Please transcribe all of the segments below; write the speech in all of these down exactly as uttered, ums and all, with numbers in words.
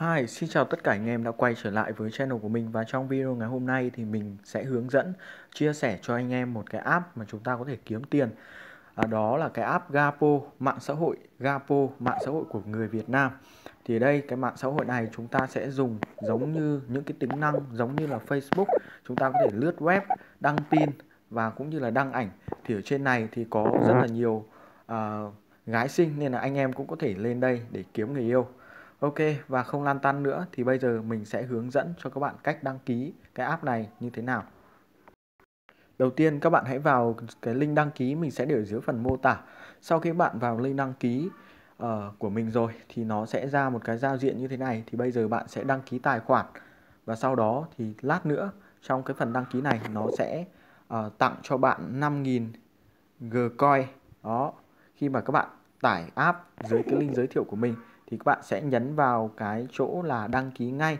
Hi, xin chào tất cả anh em đã quay trở lại với channel của mình. Và trong video ngày hôm nay thì mình sẽ hướng dẫn chia sẻ cho anh em một cái app mà chúng ta có thể kiếm tiền. à, Đó là cái app Gapo, mạng xã hội Gapo, mạng xã hội của người Việt Nam. Thì đây, cái mạng xã hội này chúng ta sẽ dùng giống như những cái tính năng giống như là Facebook. Chúng ta có thể lướt web, đăng tin và cũng như là đăng ảnh. Thì ở trên này thì có rất là nhiều à, gái xinh, nên là anh em cũng có thể lên đây để kiếm người yêu. Ok, và không lan tăn nữa thì bây giờ mình sẽ hướng dẫn cho các bạn cách đăng ký cái app này như thế nào. Đầu tiên các bạn hãy vào cái link đăng ký mình sẽ để ở dưới phần mô tả. Sau khi bạn vào link đăng ký uh, của mình rồi thì nó sẽ ra một cái giao diện như thế này. Thì bây giờ bạn sẽ đăng ký tài khoản. Và sau đó thì lát nữa trong cái phần đăng ký này nó sẽ uh, tặng cho bạn năm nghìn GCoin. Đó, khi mà các bạn tải app dưới cái link giới thiệu của mình thì các bạn sẽ nhấn vào cái chỗ là đăng ký ngay.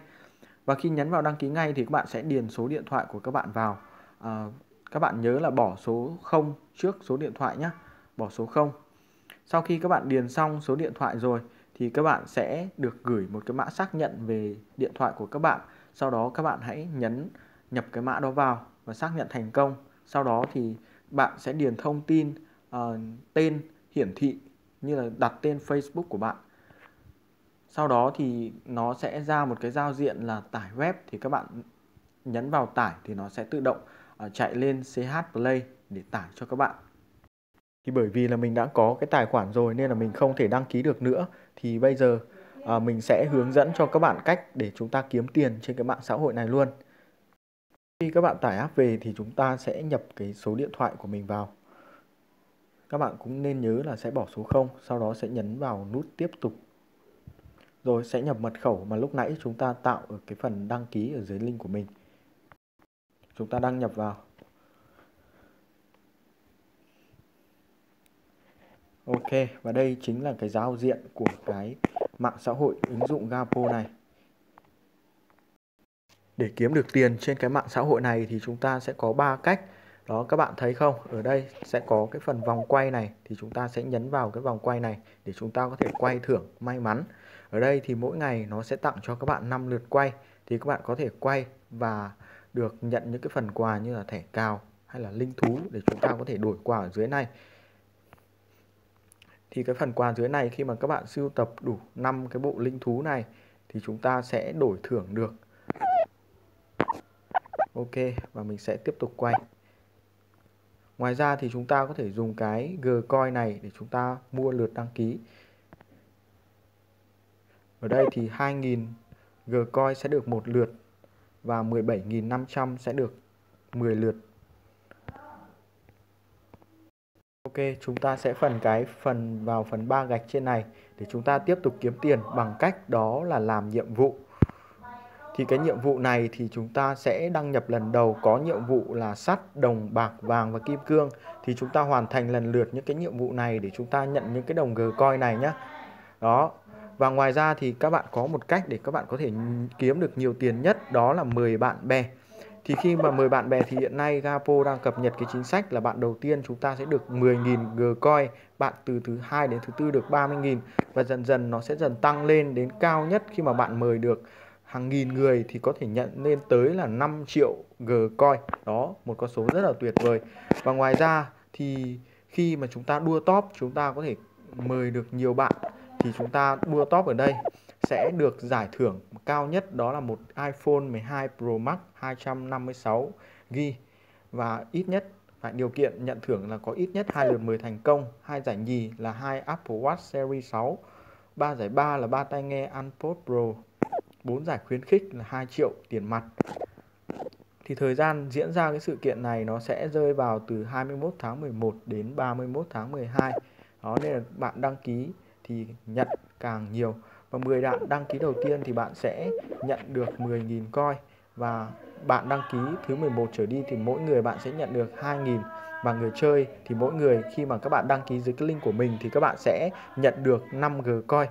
Và khi nhấn vào đăng ký ngay thì các bạn sẽ điền số điện thoại của các bạn vào. à, Các bạn nhớ là bỏ số không trước số điện thoại nhé. Bỏ số không. Sau khi các bạn điền xong số điện thoại rồi thì các bạn sẽ được gửi một cái mã xác nhận về điện thoại của các bạn. Sau đó các bạn hãy nhấn nhập cái mã đó vào và xác nhận thành công. Sau đó thì bạn sẽ điền thông tin uh, tên hiển thị như là đặt tên Facebook của bạn. Sau đó thì nó sẽ ra một cái giao diện là tải web. Thì các bạn nhấn vào tải thì nó sẽ tự động chạy lên xê hát Play để tải cho các bạn. Thì bởi vì là mình đã có cái tài khoản rồi nên là mình không thể đăng ký được nữa. Thì bây giờ à, mình sẽ hướng dẫn cho các bạn cách để chúng ta kiếm tiền trên cái mạng xã hội này luôn. Khi các bạn tải app về thì chúng ta sẽ nhập cái số điện thoại của mình vào. Các bạn cũng nên nhớ là sẽ bỏ số không. Sau đó sẽ nhấn vào nút tiếp tục. Rồi sẽ nhập mật khẩu mà lúc nãy chúng ta tạo ở cái phần đăng ký ở dưới link của mình. Chúng ta đăng nhập vào. Ok, và đây chính là cái giao diện của cái mạng xã hội ứng dụng Gapo này. Để kiếm được tiền trên cái mạng xã hội này thì chúng ta sẽ có ba cách. Đó, các bạn thấy không? Ở đây sẽ có cái phần vòng quay này. Thì chúng ta sẽ nhấn vào cái vòng quay này để chúng ta có thể quay thưởng may mắn. Ở đây thì mỗi ngày nó sẽ tặng cho các bạn năm lượt quay. Thì các bạn có thể quay và được nhận những cái phần quà như là thẻ cào hay là linh thú để chúng ta có thể đổi quà ở dưới này. Thì cái phần quà dưới này khi mà các bạn sưu tập đủ năm cái bộ linh thú này thì chúng ta sẽ đổi thưởng được. Ok, và mình sẽ tiếp tục quay. Ngoài ra thì chúng ta có thể dùng cái GCoin này để chúng ta mua lượt đăng ký. Ở đây thì hai nghìn GCoin sẽ được một lượt và mười bảy nghìn năm trăm sẽ được mười lượt. Ok, chúng ta sẽ phần cái phần vào phần ba gạch trên này để chúng ta tiếp tục kiếm tiền bằng cách đó là làm nhiệm vụ. Thì cái nhiệm vụ này thì chúng ta sẽ đăng nhập lần đầu, có nhiệm vụ là sắt, đồng, bạc, vàng và kim cương. Thì chúng ta hoàn thành lần lượt những cái nhiệm vụ này để chúng ta nhận những cái đồng GCoin này nhé. Đó. Và ngoài ra thì các bạn có một cách để các bạn có thể kiếm được nhiều tiền nhất, đó là mời bạn bè. Thì khi mà mời bạn bè thì hiện nay Gapo đang cập nhật cái chính sách là bạn đầu tiên chúng ta sẽ được mười nghìn GCoin, bạn từ thứ hai đến thứ tư được ba mươi nghìn và dần dần nó sẽ dần tăng lên đến cao nhất khi mà bạn mời được hàng nghìn người thì có thể nhận lên tới là năm triệu GCoin. Đó, một con số rất là tuyệt vời. Và ngoài ra thì khi mà chúng ta đua top, chúng ta có thể mời được nhiều bạn. Thì chúng ta đua top ở đây sẽ được giải thưởng cao nhất, đó là một iPhone mười hai Pro Max hai trăm năm mươi sáu gi-ga-bai. Và ít nhất, phải điều kiện nhận thưởng là có ít nhất hai lượt mời thành công, hai giải nhì là hai Apple Watch Series sáu, ba giải ba là ba tai nghe AirPods Pro, bốn giải khuyến khích là hai triệu tiền mặt. Thì thời gian diễn ra cái sự kiện này nó sẽ rơi vào từ hai mươi mốt tháng mười một đến ba mươi mốt tháng mười hai. Đó, nên là bạn đăng ký thì nhận càng nhiều. Và mười bạn đăng ký đầu tiên thì bạn sẽ nhận được mười nghìn coin. Và bạn đăng ký thứ mười một trở đi thì mỗi người bạn sẽ nhận được hai nghìn. Và người chơi thì mỗi người khi mà các bạn đăng ký dưới cái link của mình thì các bạn sẽ nhận được năm GCoin.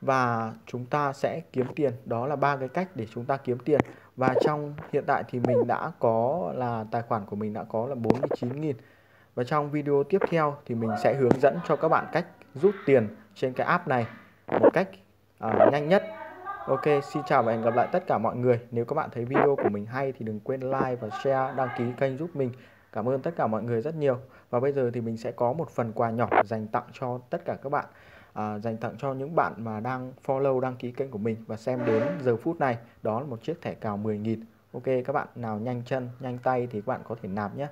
Và chúng ta sẽ kiếm tiền. Đó là ba cái cách để chúng ta kiếm tiền. Và trong hiện tại thì mình đã có là tài khoản của mình đã có là bốn mươi chín nghìn. Và trong video tiếp theo thì mình sẽ hướng dẫn cho các bạn cách rút tiền trên cái app này một cách à, nhanh nhất. Ok, xin chào và hẹn gặp lại tất cả mọi người. Nếu các bạn thấy video của mình hay thì đừng quên like và share, đăng ký kênh giúp mình. Cảm ơn tất cả mọi người rất nhiều. Và bây giờ thì mình sẽ có một phần quà nhỏ dành tặng cho tất cả các bạn, à, dành tặng cho những bạn mà đang follow, đăng ký kênh của mình và xem đến giờ phút này. Đó là một chiếc thẻ cào mười nghìn. Ok, các bạn nào nhanh chân, nhanh tay thì các bạn có thể nạp nhé.